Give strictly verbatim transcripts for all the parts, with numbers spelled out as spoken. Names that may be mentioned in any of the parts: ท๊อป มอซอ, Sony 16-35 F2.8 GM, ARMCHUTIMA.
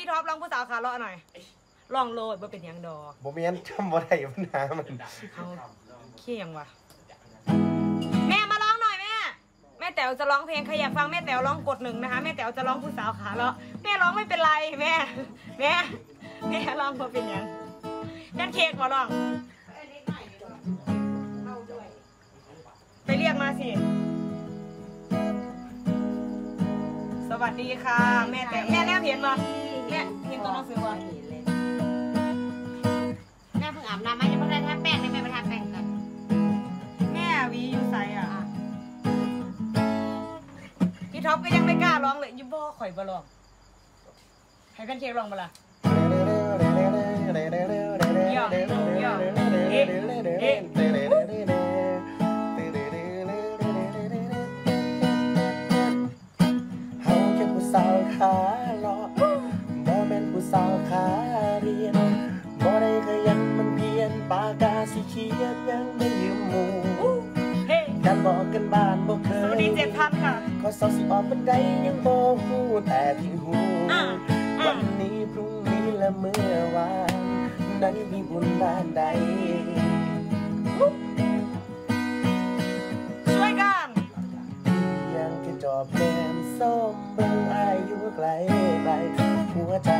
พี่ท็อปร้องผู้สาวขาเลาะหน่อยร้องโลดบ่เป็นยังดอกบ่มีอันจำบ่ได้ปัญหามันเขาเขี้ยงวะแม่มาร้องหน่อยแม่แม่แต๋วจะร้องเพลงใครอยากฟังแม่แต๋วร้องกดหนึ่งนะคะแม่แต๋วจะร้องผู้สาวขาเลาะแม่ร้องไม่เป็นไรแม่แม่แม่ร้องบ่เป็นยังนั่นเค้กมาร้องไปเรียกมาสิสวัสดีค่ะแม่แต๋วแม่แนบเห็นมาแม่เห็นตอนหนังสือวะแม่เพิ่งอาบน้ำมายังไม่ได้ทาแป้งเลยแม่ไปทาแป้งกันแม่วีอยู่ไซอ่ะพี่ท็อปก็ยังไม่กล้าร้องเลยยูบอข่อยบอลองให้กันเค้กร้องมาละเยอะเยอะเอ๊ะเอ๊ะสาวขาหลอกโมเมนต์ผู้สาวขาเรียนบ่ได้ก็ยังมันเพียนปากกาสีเขียดยังไม่ยืมหมู่การบอกกันบ้านบ่เคยสวัสดีเจ็ดพันค่ะขอสาวสิออกบันไดยังบ่หูแต่ที่หูวันนี้พรุ่งนี้และเมื่อวานนั้นมีบุญบ้านใดช่วยกันยังแค่จอบแก้มส้มเบิ่งอายอยู่ไกลไกลหัวใจ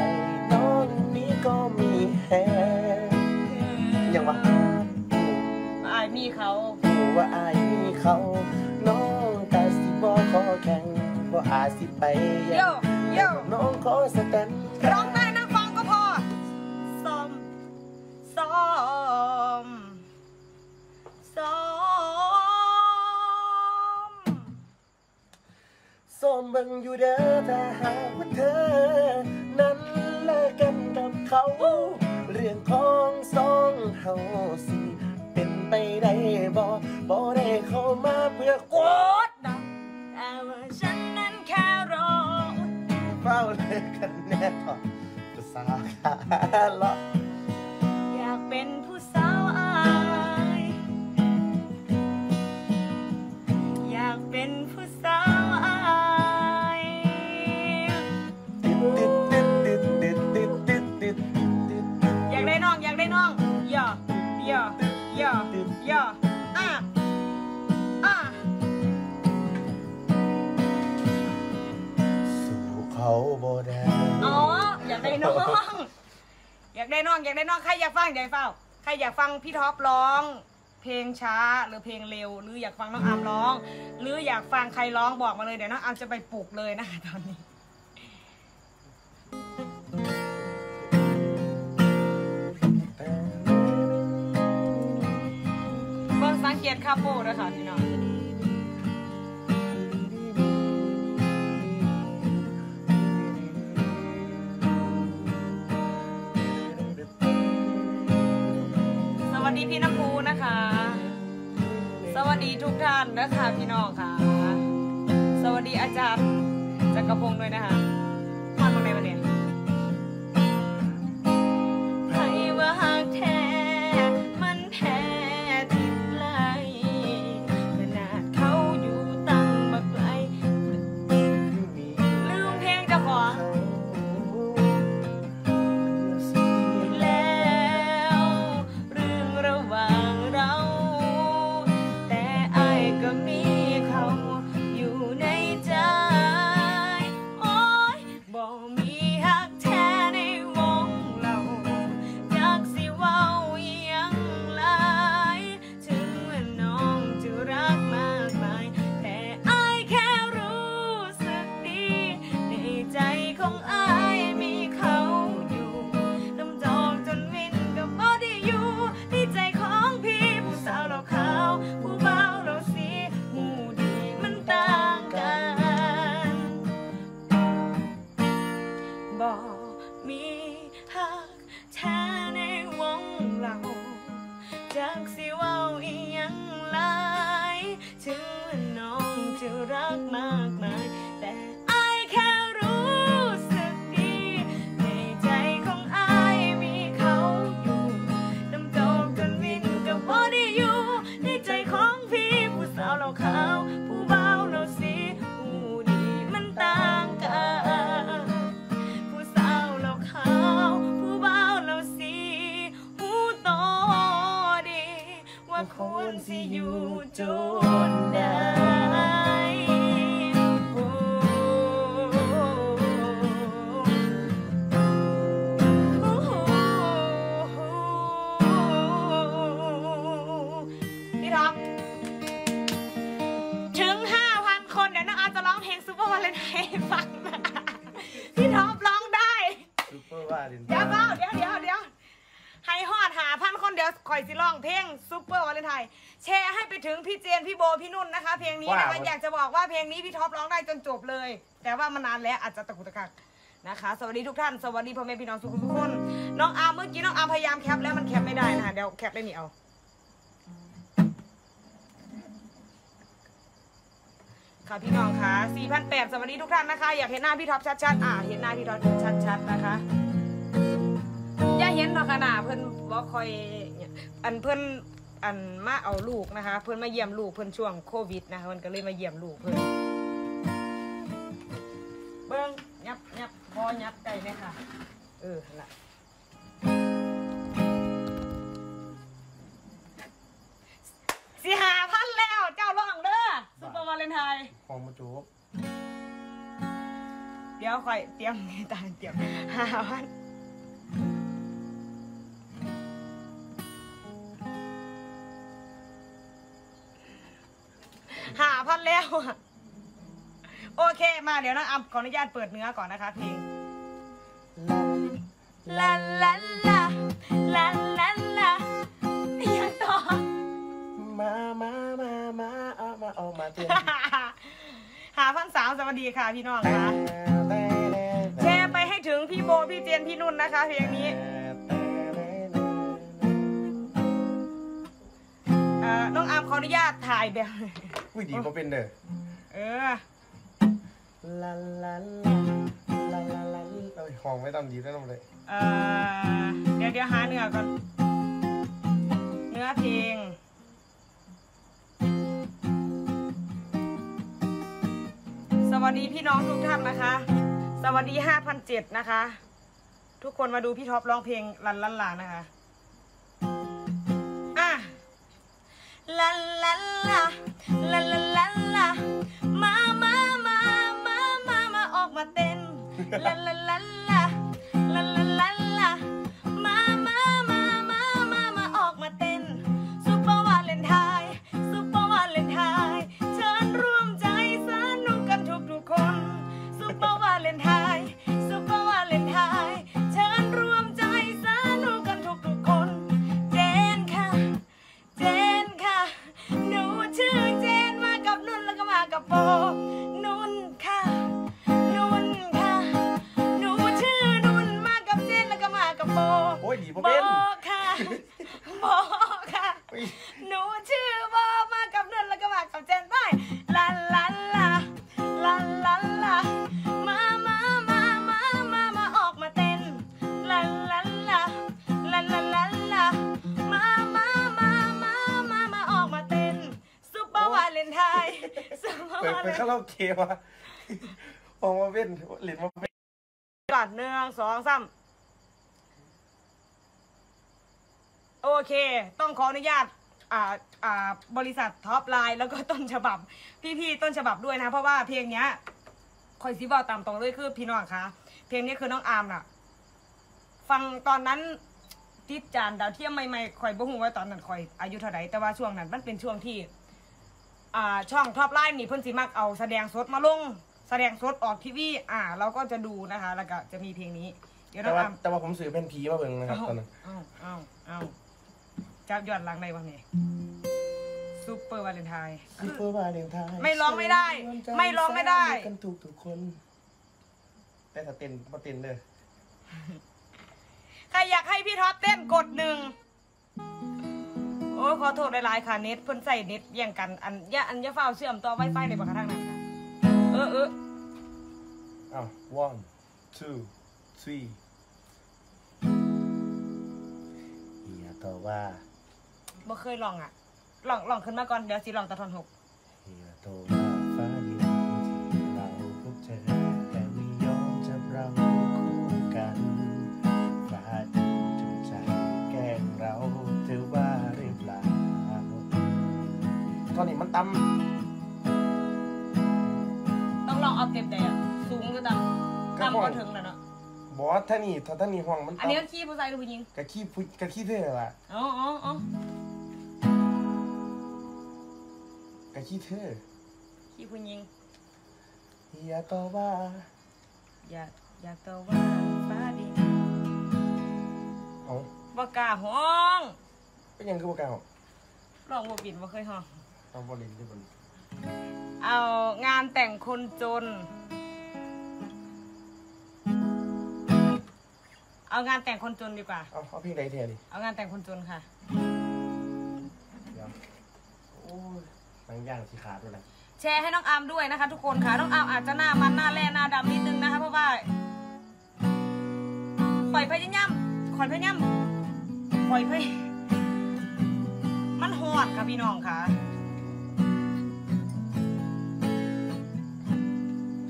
น้องนี้ก็มีแฮยังวะอายมีเขารู้ว่าอายมีเขาน้องกะสิบ่ขอแข่งบ่อาจสิไปโยโยน้องขอสแตนร้องได้นะฟังก็พอซ้อมซ้อมซ้อมส้มบังอยู่เด้อถ้าหากว่าเธอนั้นเลิกกันกับเขาเรื่องของสองเฮาสิเป็นไปได้บ่บ่ได้เข้ามาเพื่อกดดันแต่ว่าฉันนั้นแค่รอเฝ้าเลิกกันแน่ต่อผู้สาวขาเลาะอยากเป็นผู้สาวอายอยากเป็นผู้สาวอายน้องย่อย่อย่อย่ออ่ะอ่ะสู่เขาบ่ได้อ๋ออยากได้น้องอยากได้น้องอยากได้น้องใครอยากฟังอยากฟังใครอยากฟังพี่ท็อปร้องเพลงช้าหรือเพลงเร็วหรืออยากฟังน้องอามร้องหรืออยากฟังใครร้องบอกมาเลยเดี๋ยวน้องอามจะไปปลุกเลยนะตอนนี้สังเกตคาโปด้วยค่ะพี่น้องสวัสดีพี่น้ำพูนะคะสวัสดีทุกท่านนะคะพี่น้องค่ะสวัสดีอาจารย์จักรพงษ์ด้วยนะคะมาตรงไหนมาเนี่ยไพ่ว่าหากแท้มันแพ้ก็มีเขาอยู่ในใจโอ้ เดี๋ยวเฝ้าเดี๋ยวเดี๋ยวเดี๋ยวให้ฮอดหาพันคนเดี๋ยวคอยสิร้องเพลงซุปเปอร์วาเลนไทน์แชร์ให้ไปถึงพี่เจนพี่โบพี่นุ่นนะคะเพลงนี้นะคะอยากจะบอกว่าเพลงนี้พี่ท็อปร้องได้จนจบเลยแต่ว่ามันนานแล้วอาจจะตะกุกตะกักนะคะสวัสดีทุกท่านสวัสดีพ่อแม่พี่น้องทุกคนทุกคนน้องอาร์มเมื่อกี้น้องอาร์มพยายามแคปแล้วมันแคปไม่ได้นะคะเดี๋ยวแคปได้หนิเอาค่ะพี่น้องค่ะ สี่พันแปดร้อย สวัสดีทุกท่านนะคะอยากเห็นหน้าพี่ท็อปชัดๆอ่าเห็นหน้าพี่ท็อปชัดๆนะคะอย่าเห็นหรอกค่ะหน้าเพิ่นบ่ค่อยอันเพิ่นอันมาเอาลูกนะคะเพิ่นมาเยี่ยมลูกเพิ่นช่วงโควิดนะคะเพิ่นก็เลยมาเยี่ยมลูกเพิ่นเบิ่งยับยับพอยับไก่ไหมค่ะเออละสี่หาพันแล้วเจ้าร้องเด้อซุปเปอร์วาเลนไทน์ของมาจูบเดี๋ยวคอยเตรียมตาเตรียมหาพันหาพันแล้วโอเคมาเดี๋ยวนะอัพขออนุญาตเปิดเนื้อก่อนนะคะเพลงลาลาลาลาลาลายังต่อมามามามาเอามาเอามาเจอหาพันสาวสวัสดีค่ะพี่น้องค่ะแชร์ไปให้ถึงพี่โบพี่เจนพี่นุ่นนะคะเพลงนี้น้องอัพขออนุญาตถ่ายแบบอุ้ยดีมาเป็นเด้อเออลาลาลาลาลาเราห้องไม่ต้องดีแล้วน้องเลยเออเดี๋ยวเดี๋ยวหาเนื้อก่อนเนื้อเพลงสวัสดีพี่น้องทุกท่านนะคะสวัสดี ห้าพันเจ็ดร้อย นะคะทุกคนมาดูพี่ท็อปร้องเพลงลันลันลานะคะอ่ะลันลันลาลันลันลามามามามามามาออกมาเต้นลันลันลาลันลันลามามามามามามาออกมาเต้นซุปเปอร์วาเลนไทน์ซุปเปอร์วาเลนไทน์เชิญร่วมใจสนุกกันทุกทุกคนซุปเปอร์วาเลนไทน์ซุปเปอร์วาเลนไทน์เชิญร่วมใจสนุกกันทุกทุกคนเจนค่ะเจนค่ะหนูชื่อเจนมากับนุ่นแล้วก็มากับโบนุ่นค่ะนุ่นค่ะหนูชื่อนุ่นมากับเจนแล้วก็มากับโบโอ้ยดีโบเป็นโบค่ะโบค่ะหนูชื่อโบมากับนุ่นแล้วก็มากับเจนไปลาลาลาลาลาลามามามามามามาออกมาเต้นลาลาลาลาลาลาลามามามามามามาออกมาเต้นซุปเปอร์วาเลนไทน์ซุปเปอร์วาเลนไทน์เป็นข้าวเราเคี้ยวอะออกมาเว้นหลินมาเว้นก่อนหนึ่งสองสามโอเคต้องขออนุญาตอ่าอ่าบริษัทท็อปไลน์แล้วก็ต้นฉบับพี่ๆต้นฉบับด้วยนะเพราะว่าเพลงเนี้ยคอยซีบอลตามตรงด้วยคือพี่น้องคะเพลงนี้คือน้องอาร์มน่ะฟังตอนนั้นติดจานดาวเทียมใหม่ๆคอยบ่ฮู้ว่าตอนนั้นคอยอายุเท่าไหร่แต่ว่าช่วงนั้นมันเป็นช่วงที่อ่าช่องท็อปไลน์นี่เพิ่นสิมักเอาแสดงสดมาลงแสดงสดออกทีวีอ่าเราก็จะดูนะคะแล้วก็จะมีเพลงนี้เดี๋ยวเราทำแต่ว่าผมสื่อเป็นผีมาเบิ่งนะครับตอนนั้นอ้าวอ้าวอ้าวจับยอดหลังในวันนี้ซุปเปอร์วาเลนไทน์ซุปเปอร์วาเลนไทน์ไม่ร้องไม่ได้ไม่ร้องไม่ได้กันถูกทุกคนแต่ถ้าเต้นมาเต้นเลยใครอยากให้พี่ท็อปเต้นกดหนึ่งโอ้ขอโทษหลายๆค่ะเน็ตเพิ่นใส่เน็ตแย่งกันอันย่าอันย่าเฝ้าเชื่อมต่อไวไฟในบางครั้งนั้นเออเอออ้าว one two three อย่าต่อว่าบ่เคยลองอ่ะลองลองขึ้นมาก่อนเดี๋ยวสิลองตะทอนหกอย่าต่อว่าฟ้าดินที่เราพบเจอแต่ไม่ยอมจับเราคู่กันฟ้าดินจงใจแกล้งเราเธอว่าหรือเปล่าตอนนี้มันต่ำลองเอาเต็มแต่สูงก็ต่ำต่ำก็ถึงแล้วเนาะบอสท่านี่ท่านี่ห่วงมันอันนี้ก็ขี้ผู้ชายหรือผู้หญิงก็ขี้ผู้ก็ขี้เธอละอ๋ออ๋ออ๋อก็ขี้เธอขี้ผู้หญิงอย่าต่อว่าอย่าอย่าต่อว่าฟ้าดิน เอาบกล้าห้องเป็นยังคือบกล้าห้องลองบ่บินบ่เคยห้องลองบ่ลินที่บนเอางานแต่งคนจนเอางานแต่งคนจนดีกว่าเอาเอาเพลงใดแทนดิเอางานแต่งคนจนค่ะเดี๋ยวโอ้ยบางอย่างสีขาดด้วยนะแชร์ให้น้องอาร์มด้วยนะคะทุกคนค่ะน้องอาร์มอาจจะหน้ามันหน้าแร่หน้าดำนิดนึงนะคะเพราะว่าข่อยพยายามข่อยพยายามข่อยพยมันหอดค่ะพี่น้องค่ะ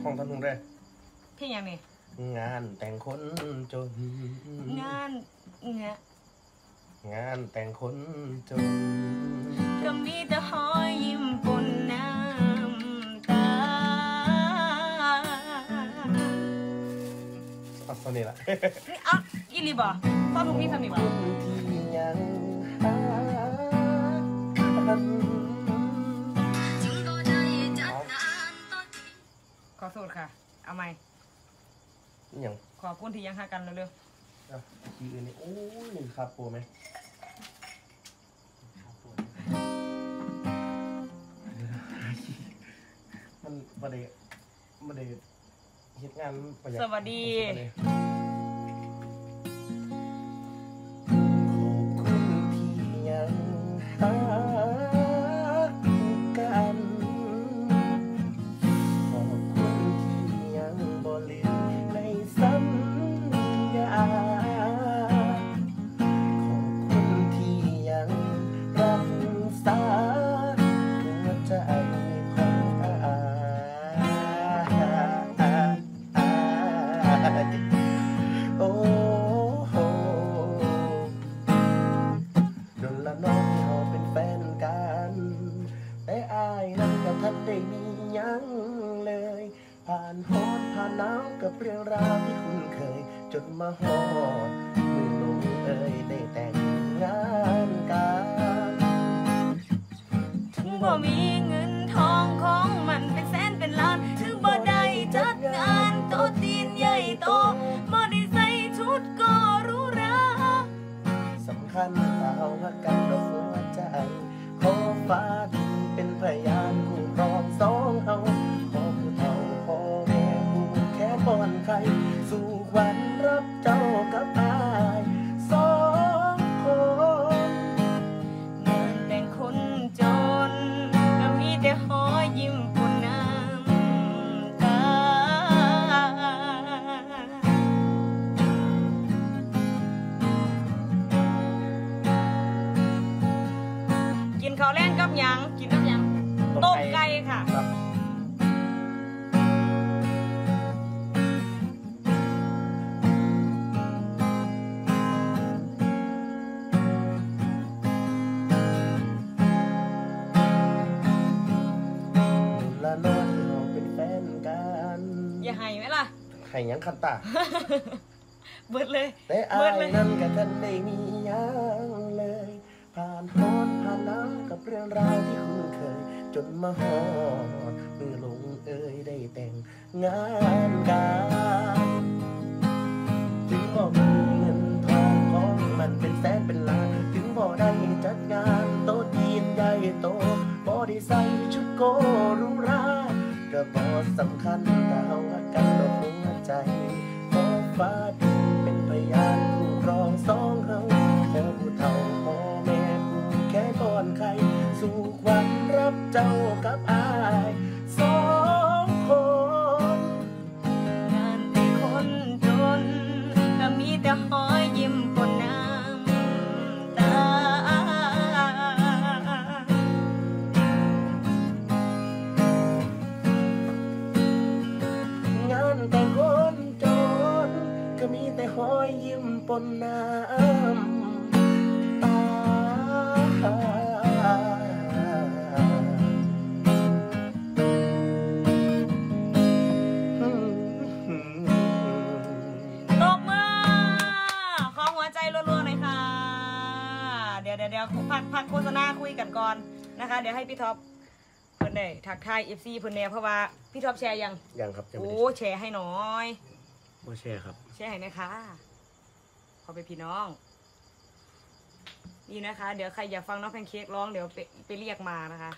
ห้องทำนุ่งได้เพียงยังไงงานแต่งคนจนงานงานงานแต่งคนจนก็มีแต่หอยยิ้มปนน้ำตาเอาสนิทละเอาอีลีบ่พ่อพวกนี้สนิทบ่ขอโทษค่ะเอาไหมขอบคุณที่ยังหากันเร็วๆทีอื่นนี่โอ้ยหนึ่งคาปูไหมมันประเดี๋ยวประเดี๋ยวเหตุงานประหยัดสวัสดีขอบคุณที่ยังหากันขอบคุณที่ยังบ่ลืมสัญญาขอบคุณที่ยังรักษาหัวใจของอาโอ้โหจนละน้องเขาเป็นแฟนกันแต่อายนั้นกับท่านได้มียังเลยผ่านฮอดผ่านหนาวกับเรื่องราวที่คุณเคยจนมาฮอดเมื่อลงเอ่ยได้แต่งงานกันถึงบ่มีเงินทองของมันเป็นแสนเป็นล้านถึงบ่ได้จัดงานโตตีนใหญ่โตบ่ได้ใส่ชุดก็รู้ราสำคัญเอาละกันดอกหัวใจขอฟ้าดินเป็นพยานคู่ครองสองเฮาบ่อนใครสู่วันรับเจ้ากับอายสองคนงานแต่งคนจนก็มีแต่หอยิ้มปนน้ำตากินข้าวแล้งกับหยังกินกับหยังต้มไก่ค่ะไข่ยังคันตาเบิดเลยแต่อายนั้นกับท่านได้มียังเลยผ่านฮอดผ่านน้ำกับเรื่องราวที่คุณเคยจนมาฮอดเมื่อลงเอ่ยได้แต่งงานกันถึงบ่มีเงินทองของมันเป็นแสนเป็นล้านถึงบ่ได้จัดงานโตตีนใหญ่โตบ่ได้ใส่ชุดโกรุราก็บ่สำคัญแต่เอากันดอกหัวใจขอฟ้าดินเป็นพยานคู่ครองสองเฮาขอผู้เฒ่าพ่อแม่ผู้แค่ก่อนใครสู่วันรับเจ้ากับอายสองคนงานแต่งคนจนก็มีแต่หอยยิ้มปนน้ำตาแต่คนจนก็มีแต่หอยยิ้มปนน้ำตาตบมือขอหัวใจรัวๆหน่อยค่ะเดี๋ยวเดี๋ยวเดี๋ยวพักพักโฆษณาคุยกันก่อนนะคะเดี๋ยวให้พี่ท็อปเพื่อนได้ทักทาย เอฟ ซี เพื่อนแนวเพราะว่าพี่ท็อปแชร์ยังยังครับโอ้แชร์ให้น้อยโอ้แชร์ครับแชร์ให้นะคะขอไปพี่น้อง นี่นะคะเดี๋ยวใครอยากฟังน้องแพนเค้กร้องเดี๋ยวไปไปเรียกมานะคะ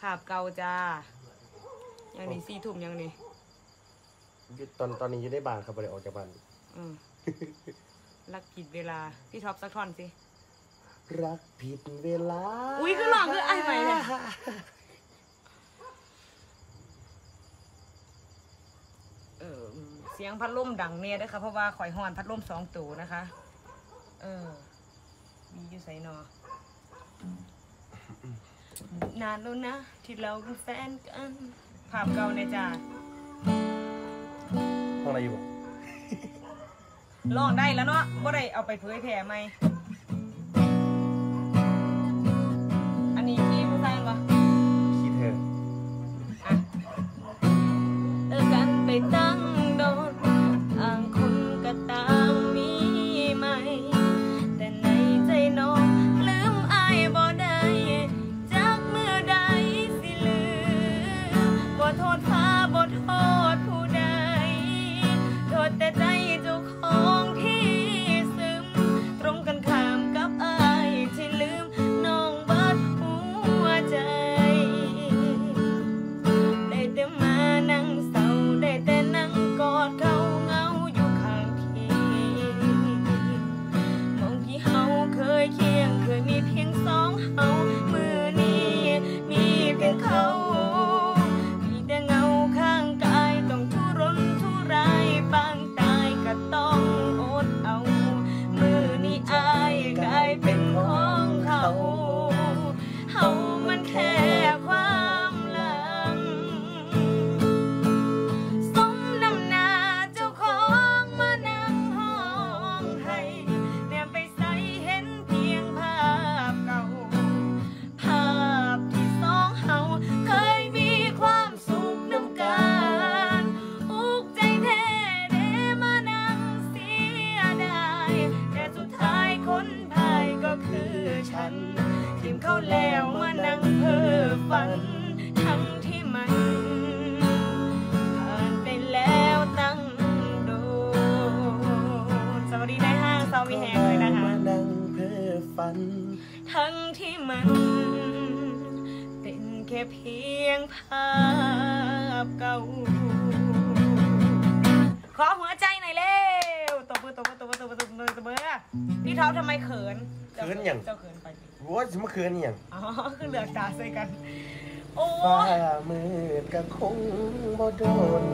ภาพเก่าจ้ายังนี่สี่ทุ่มยังนี่ตอนตอนนี้อยู่ในบ้านครับเลยออกจากบ้านอืม รักผิดเวลาพี่ท็อปสักท่อนสิรักผิดเวลาอุ้ยคือหลอกคือไอ้ใหม่เลยเออเสียงพัดลมดังเนี่ยด้วยค่ะเพราะว่าข่อยหอนพัดลมสองตัวนะคะเออมีอยู่ใส่นอนานแล้วนะที่เราเป็นแฟนกันภาพเก่าในจ่าห้องอะไรอยู่ลองได้แล้วเนาะบ่ได้เอาไปเผยแผ่ไหมอันนี้คีย์ผู้ชายปะคีย์เธออ่ะเลิกกันไปตั้งโดนอ่างคนกระต่างมีไหมแต่ในใจน้องลืมอายบ่ได้จากเมื่อใดสิลืมบ่โทษฟ้าบ่โทษผู้ใดโทษแต่ใจเจ้าของที่ซึมตรงกันข้ามกับอายที่ลืมน้องเบิดหัวใจได้แต่มานั่งเศร้าได้แต่นั่งกอดเขาเงาอยู่ข้างพี่มองที่เฮาเคยเคียงเคยมีเพียงสองเฮามือนี้มีเพียงเขามีแต่เงาข้างกายต้องทุรนทุรายปางตายก็ต้องอดเอามือนี้อายกลายเป็นของเขาเฮามันแค่ความหลังสมน้ำหน้าเจ้าของมานั่งห้องให้แนบไปใส่เห็นเพียงภาพเก่าภาพที่สองเฮาเคยมีความสุขน้ำกันอุกใจแท้เด้มานั่งเสียดายแต่สุดท้ายคนพ่ายก็คือฉันทิมเขาแล้วมานั่งเพ้อฝันทั้งที่มันผ่านไปแล้วตั้งโดนสวัสดีได้ห้างเซาวีแฮงเลยนะคะมานั่งเพ้อฝันทั้งที่มันเป็นแค่เพียงภาพเก่าขอหัวใจหน่อยเร็วตบมือตบมือตบมือตบมือตบมือตบมือพี่ท็อปทำไมเขินเขินอย่างเจ้าเขินไปโว้ยเมื่อคืนอย่างอ๋อคือเหลือกตาใส่กันโอ้ฟ้ามืดก็คงบ่โดน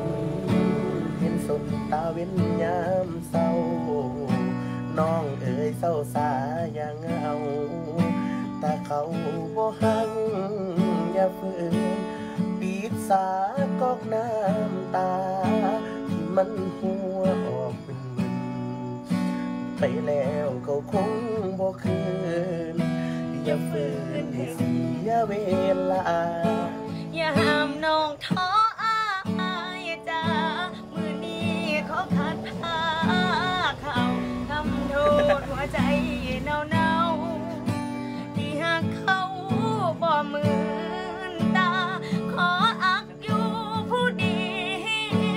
เห็นสบตาเว้นยามเศร้าน้องเอ๋ยเศร้าสาอย่างเงาแต่เขาบ่หังอย่าฝืนปีดสากอกน้ำตาที่มันหัวออกเป็นไปแล้วเขาคงบ่คืนอย่าฝืนให้เสียเวลาอย่าห้ามน้องท้ออายจ้ามือนี้ขอขัดพาเขาทำโทษหัวใจเน่าๆที่หากเขาบ่มืนตาขออักอยู่ผู้เดี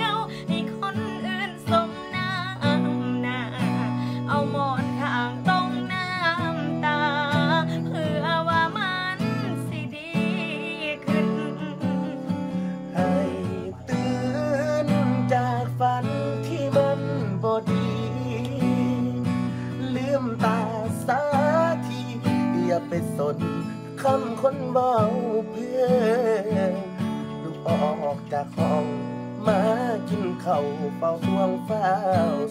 ยวให้คนอื่นสมน้ำหน้าเอาหมอนข้างต้องน้ำตาเพื่อว่ามันสิดีขึ้นให้ตื่นจากฝันที่มันบ่ดีลืมตาสาทีอย่าไปสนคำคนเบาเพื่อลูกออกจากห้องมากินข้าวเฝ้าทวงเฝ้า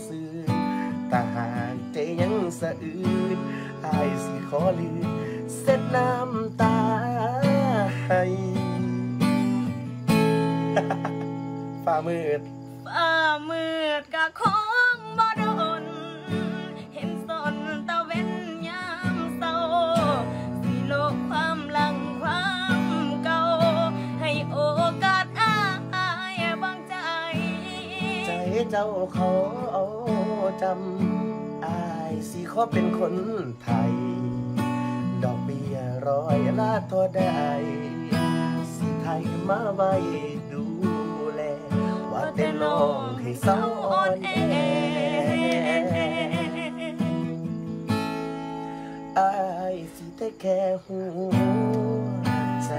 ซื้อตาหากใจยังสะอื้นอายสิขอลืมเซ็ดน้ำตาให้ฝ่ามืดฝ่ามืดกะคงบ่โดนเห็นสนตะเว้นยามเศร้าสิโลกความหลังความเก่าให้โอกาสอายบางใจใจเจ้าเขาเอาจำอายสิขอเป็นคนไทยดอกเบี้ยร้อยล้านตัวใดสิไทยมาไว้ดูแลว่าแต่น้องให้เศร้าอ่อนแอ แค่หัวใจ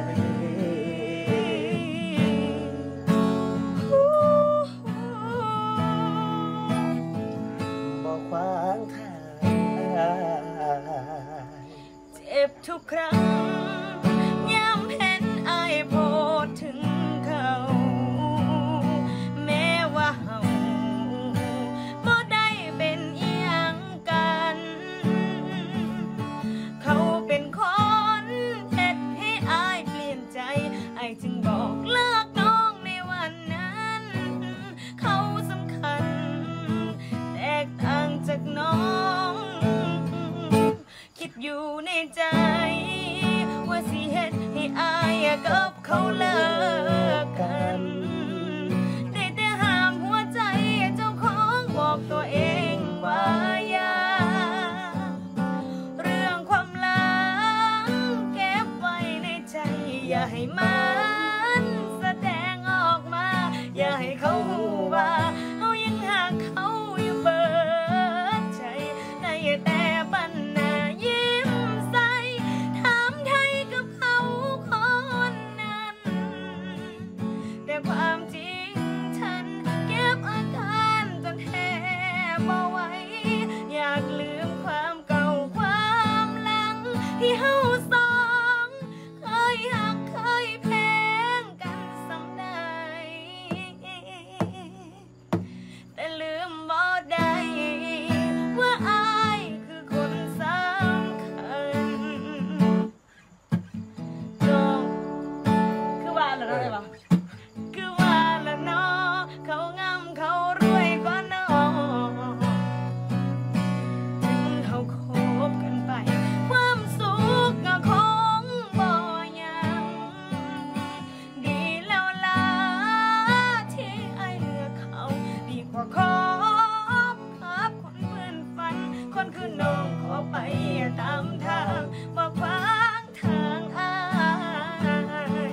บอกขวางทางเจ็บทุกครั้งย้ำเห็นไอ้โพดถึงเขาแม้ว่าเฮาบ่ได้เป็นอีหยังกันเขาเป็นคนเฮ็ดให้อายเปลี่ยนใจอายจึงบอกเลิกน้องในวันนั้นเขาสำคัญแตกต่างจากน้องคิดอยู่ในใจว่าสิเฮ็ดให้อายกับเขาเลิกกันได้แต่ห้ามหัวใจเจ้าของบอกตัวเองว่าอย่าเรื่องความรักเก็บไว้ในใจอย่าให้มันแสดงออกมาอย่าให้เขาหูว่าเขายังหากเขาอยู่เบิดใจได้แต่ปัญหาความจริงฉันเก็บอาการจนแทบเอาไว้อยากลืมความเก่าความหลังที่เฮาสองเคยหักเคยแพงกันสำใดแต่ลืมบ่ได้ว่าอายคือคนสำคัญจงคือว่าอะไรได้ปะเขางามเขารวยก็น้องถึงเขาคบกันไปความสุขก็คงบ่ยังดีแล้วล่ะที่ไอ้เลือกเขาดีกว่าคบกับคนเหมือนฝันคนคือน้องขอไปตามทางมาขวางทางอ้าย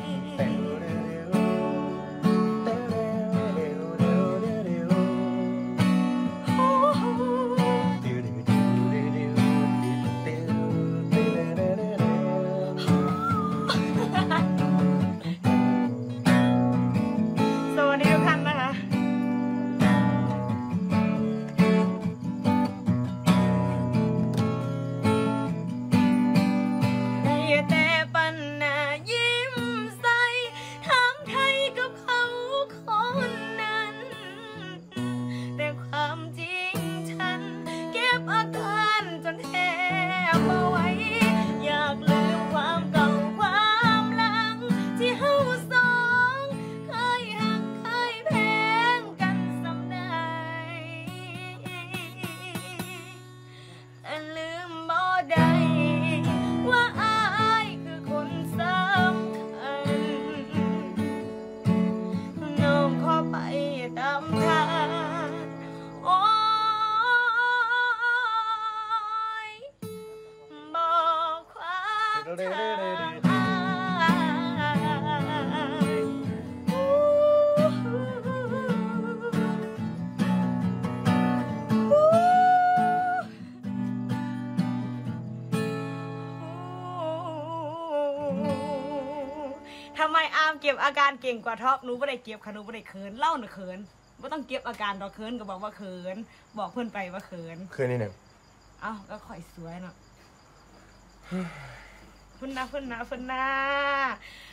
ทำไมอามเก็บอาการเก่งกว่าท็อปหนูไม่ได้เก็บค่ะหนูไม่ได้เขินเล่าหนูเขินไม่ต้องเก็บอาการเราเขินก็บอกว่าเขินบอกเพื่อนไปว่าเขินเขินนี่หนึ่งอ้าวก็ค่อยสวยเนาะเพื่อนนะเพื่อนนะเพื่อนนะ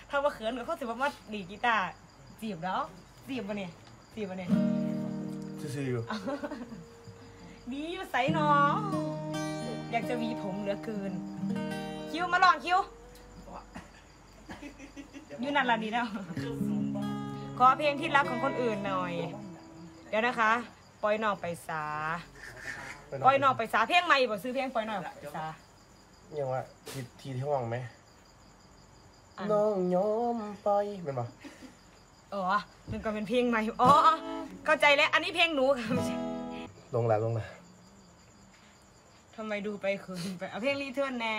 ถ้าว่าเขินก็เขาถือว่ามัดดีกีตาร์จีบแล้วจีบมาเนี่ยจีบมาเนี่ยจีบอยู่บีมาใส่น้องอยากจะวีผมเหลือเกินคิวมาลองคิวอยู่นั่นล่ะดีแล้วขอเพลงที่รักของคนอื่นหน่อยเดี๋ยวนะคะปล่อยน้องไปสาปล่อยน้องไปสาเพลงใหม่บอกซื้อเพลงปล่อยน้องไปสาอย่างว่าทีทีที่ห้องไหมน้องยอมปล่อยเป็นปะอ๋อนึกว่าเป็นเพลงใหม่อ๋อเข้าใจแล้วอันนี้เพลงหนูค่ะลงละลงละทำไมดูไปคืนไปเอาเพลงรีเทิร์นแน่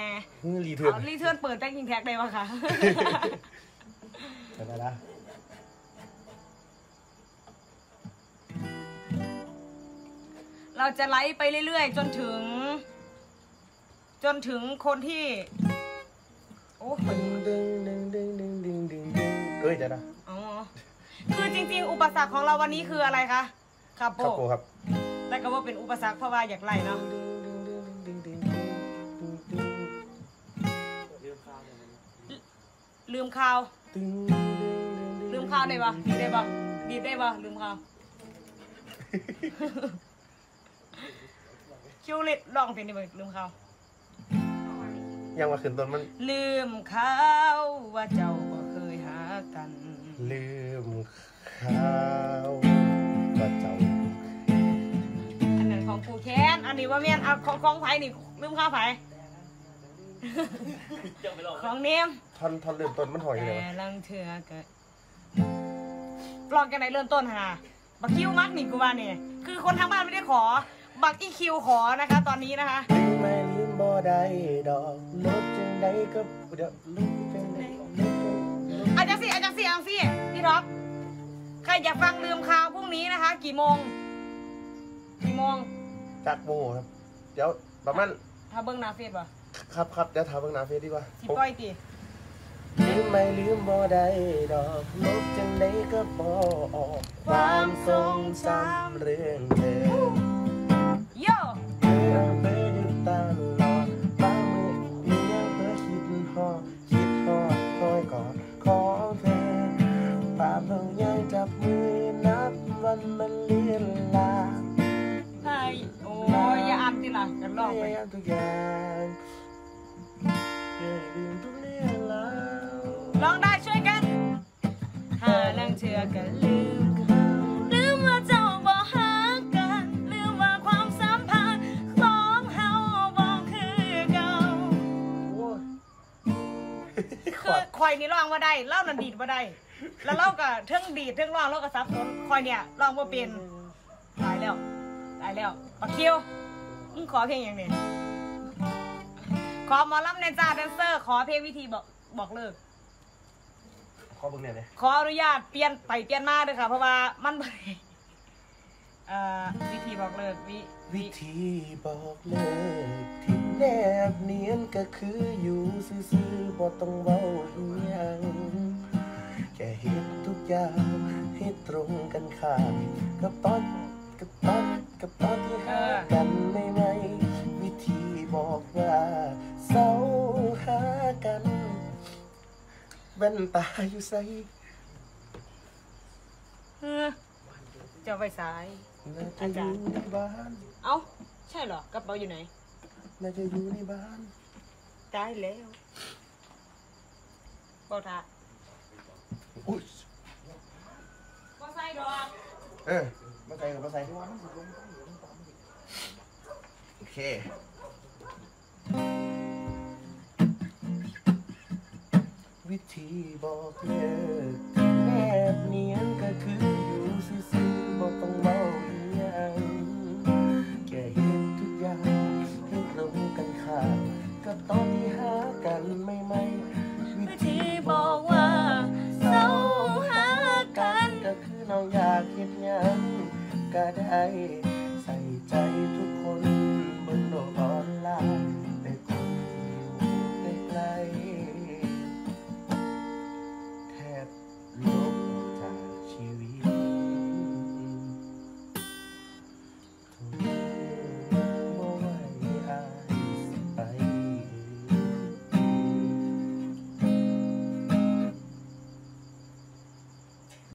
รีเทิร์นรีเทิร์นเปิดแบ็คยิงแพ็กได้ปะคะไปละเราจะไลฟ์ไปเรื่อยๆจนถึงจนถึงคนที่ เอ้ยเดี๋ยวนะอ๋อคือจริงๆอุปสรรคของเราวันนี้คืออะไรคะคาโปครับแต่ก็ว่าเป็นอุปสรรคเพราะว่าอยากไล่เนาะลืมข่าวลืมข่าวได้ปะดีได้ปะดีได้ปะลืมข่าวคิวเล็ดลองเพลงนี้ไปลืมข่าวยังมาขึ้นต้นมันลืมข่าวว่าเจ้าบ่เคยหากันลืมข่าวว่าเจ้าอันนั้นของกูแค้นอันนี้ว่าเมียนเอาของของไผ่นี่ลืมข่าวไผ่ของเนมท่อนท่อนเริ่มต้นมันหอยเลยแต่ลังเถื่อเกิดปลอกกันไหนเริ่มต้นฮะบักคิวมักนี่กูว่าเนี่ยคือคนทางบ้านไม่ได้ขอบักอีคิวขอนะคะตอนนี้นะคะไม่ลืมบ่ได้ดอกลบจังได้ก็เดี๋ยวลบจังได้อาจารย์สิอาจารย์สิอาจารย์สิพี่ท็อปใครอยากฟังลืมข่าวพรุ่งนี้นะคะกี่โมงกี่โมงจัดโมงครับเดี๋ยวประมาณถ้าเบิ้งนาเฟสป่ะครับครับเดี๋ยวถามเบื้องหน้าเฟซดีกว่าสิป้อยตีลืมไม่ลืมบ่ได้ดอกลบจังได้ก็บ่ออกความทรงจำเรื่องเธอโย่เธอเบื่ออยู่ตลอดบางมือเมียเบื่อคิดหอคิดหอคอยกอดขอเธอปากเรายังจับมือนับวันมันเลื่อนลาไอ้โอ้ยอย่าอัดสิล่ะกันลองไปทุกอย่างลองได้ช่วยกันหาลังเชื่อกันลืมลืมว่าเจ้าบ่หากันลืมว่าความสัมพันธ์ของเฮาบ่คือเก่าคือคอยนี่ร้องว่าได้เล่านันดีดว่าได้แล้วเล่ากับเทิงดีดเทิงร้องเล่ากับซับซ้อนคอยเนี่ยร้องว่าเป็นตายแล้วตายแล้วปะเคียวมึงขอเพลงอย่างนี้ขอหมอลำในจ้าแดนเซอร์ขอเพลงวิธีบอกบอกเลิกขอเบิ่งเนี่ยเลยขออนุญาตเปลี่ยนไปเปลี่ยนมาเลยค่ะเพราะว่ามันไปวิธีบอกเลิกวิวิธีบอกเลิกที่แนบเนียนก็คืออยู่ซื่อๆบ่ต้องเว้าอีหยังแค่เฮ็ดทุกอย่างให้ตรงกันข้ามกับตอนกับตอนกับตอนที่หากันในในวิธีบอกว่าเศร้าหากันแว่นตาอยู่ใส่จะไปสายอาจารย์บ้านเอ้าใช่เหรอกระเป๋าอยู่ไหนน่าจะอยู่ในบ้านตายแล้วเบาท่าอุ้ยเบาใส่ดอกเออเบาใส่กับเบาใส่ที่ว่าโอเควิธีบอกเลิกแนบเนียนก็คืออยู่ซื่อๆบ่ต้องเว้าอีหยังแค่เฮ็ดทุกอย่างให้ตรงกันข้ามกับตอนที่หากันใหม่ๆวิธีบอกว่าเศร้าหากันก็คือน้องอยากเฮ็ดหยังก็ได้